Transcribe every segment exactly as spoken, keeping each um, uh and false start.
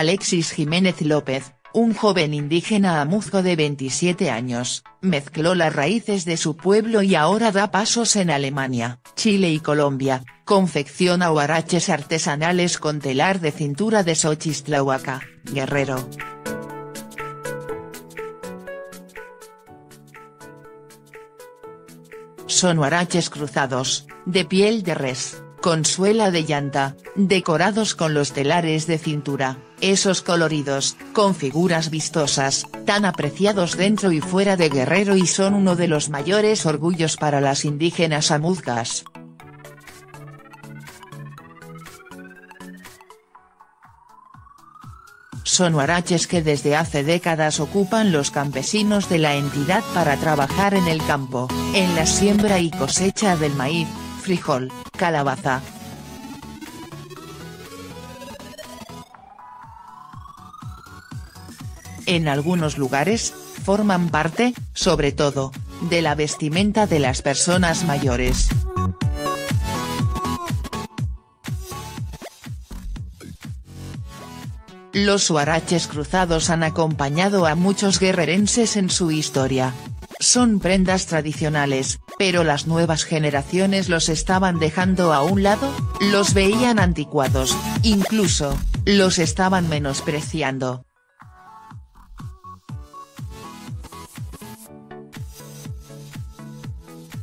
Alexis Jiménez López, un joven indígena amuzgo de veintisiete años, mezcló las raíces de su pueblo y ahora da pasos en Alemania, Chile y Colombia, confecciona huaraches artesanales con telar de cintura de Xochistlahuaca, Guerrero. Son huaraches cruzados, de piel de res, con suela de llanta, decorados con los telares de cintura, esos coloridos, con figuras vistosas, tan apreciados dentro y fuera de Guerrero y son uno de los mayores orgullos para las indígenas amuzgas. Son huaraches que desde hace décadas ocupan los campesinos de la entidad para trabajar en el campo, en la siembra y cosecha del maíz, frijol, calabaza. En algunos lugares, forman parte, sobre todo, de la vestimenta de las personas mayores. Los huaraches cruzados han acompañado a muchos guerrerenses en su historia. Son prendas tradicionales, pero las nuevas generaciones los estaban dejando a un lado, los veían anticuados, incluso, los estaban menospreciando.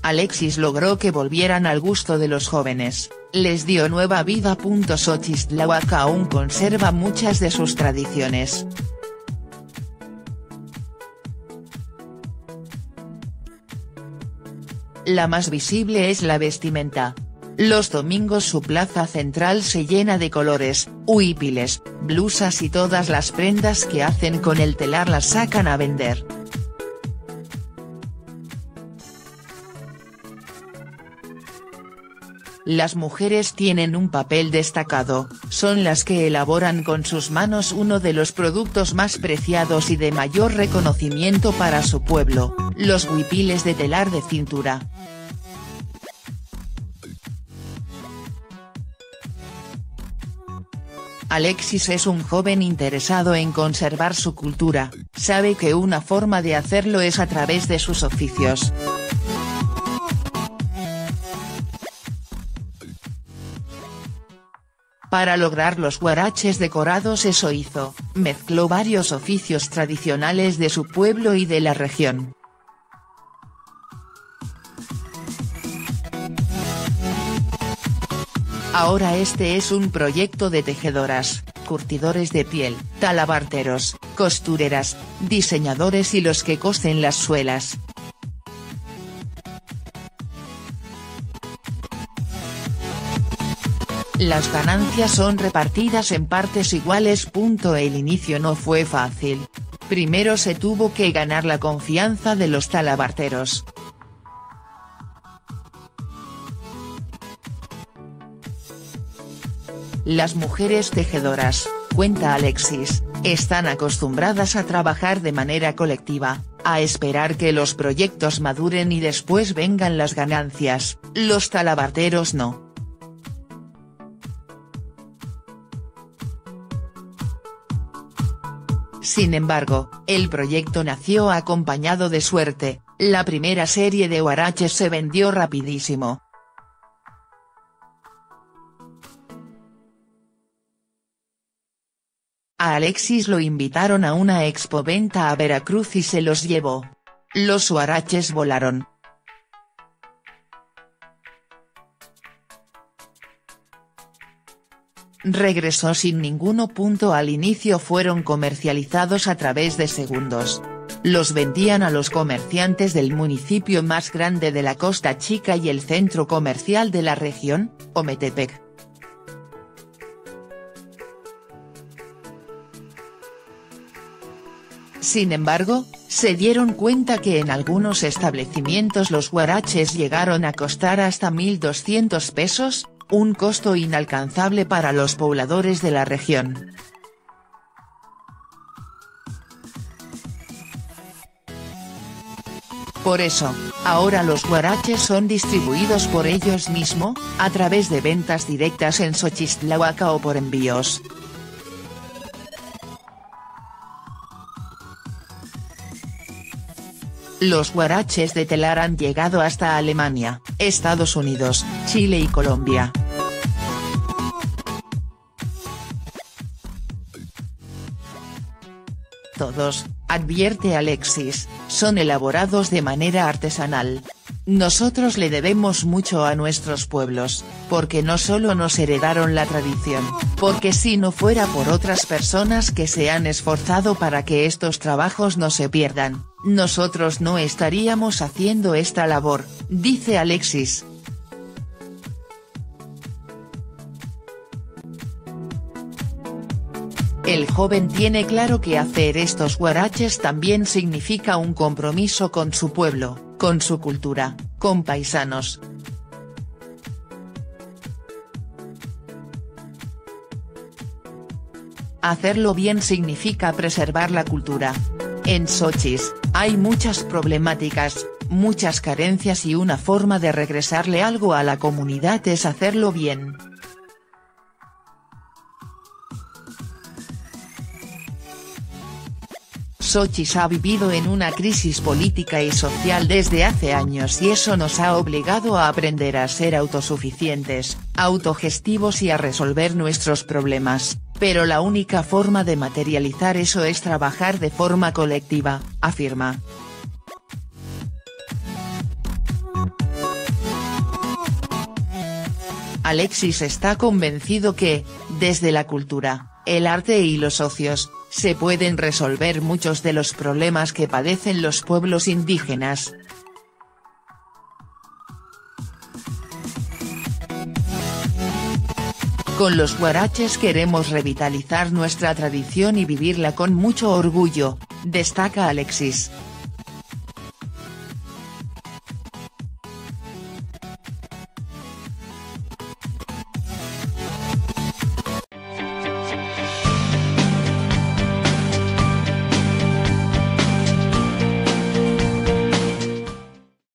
Alexis logró que volvieran al gusto de los jóvenes, les dio nueva vida. Xochistlahuaca aún conserva muchas de sus tradiciones. La más visible es la vestimenta. Los domingos su plaza central se llena de colores, huipiles, blusas y todas las prendas que hacen con el telar las sacan a vender. Las mujeres tienen un papel destacado, son las que elaboran con sus manos uno de los productos más preciados y de mayor reconocimiento para su pueblo, los huipiles de telar de cintura. Alexis es un joven interesado en conservar su cultura, sabe que una forma de hacerlo es a través de sus oficios. Para lograr los huaraches decorados eso hizo, mezcló varios oficios tradicionales de su pueblo y de la región. Ahora este es un proyecto de tejedoras, curtidores de piel, talabarteros, costureras, diseñadores y los que cosen las suelas. Las ganancias son repartidas en partes iguales. El inicio no fue fácil. Primero se tuvo que ganar la confianza de los talabarteros. Las mujeres tejedoras, cuenta Alexis, están acostumbradas a trabajar de manera colectiva, a esperar que los proyectos maduren y después vengan las ganancias, los talabarteros no. Sin embargo, el proyecto nació acompañado de suerte, la primera serie de huaraches se vendió rapidísimo. A Alexis lo invitaron a una expoventa a Veracruz y se los llevó. Los huaraches volaron. Regresó sin ninguno. Al inicio fueron comercializados a través de segundos. Los vendían a los comerciantes del municipio más grande de la Costa Chica y el centro comercial de la región, Ometepec. Sin embargo, se dieron cuenta que en algunos establecimientos los huaraches llegaron a costar hasta mil doscientos pesos, un costo inalcanzable para los pobladores de la región. Por eso, ahora los huaraches son distribuidos por ellos mismos, a través de ventas directas en Xochistlahuaca o por envíos. los huaraches de telar han llegado hasta Alemania, Estados Unidos, Chile y Colombia. Todos, advierte Alexis, son elaborados de manera artesanal. Nosotros le debemos mucho a nuestros pueblos, porque no solo nos heredaron la tradición, porque si no fuera por otras personas que se han esforzado para que estos trabajos no se pierdan, nosotros no estaríamos haciendo esta labor, dice Alexis. El joven tiene claro que hacer estos huaraches también significa un compromiso con su pueblo, con su cultura, con paisanos. Hacerlo bien significa preservar la cultura. En Xochis, hay muchas problemáticas, muchas carencias y una forma de regresarle algo a la comunidad es hacerlo bien. Xochis ha vivido en una crisis política y social desde hace años y eso nos ha obligado a aprender a ser autosuficientes, autogestivos y a resolver nuestros problemas, pero la única forma de materializar eso es trabajar de forma colectiva, afirma. Alexis está convencido que, desde la cultura, el arte y los socios, se pueden resolver muchos de los problemas que padecen los pueblos indígenas. Con los huaraches queremos revitalizar nuestra tradición y vivirla con mucho orgullo, destaca Alexis.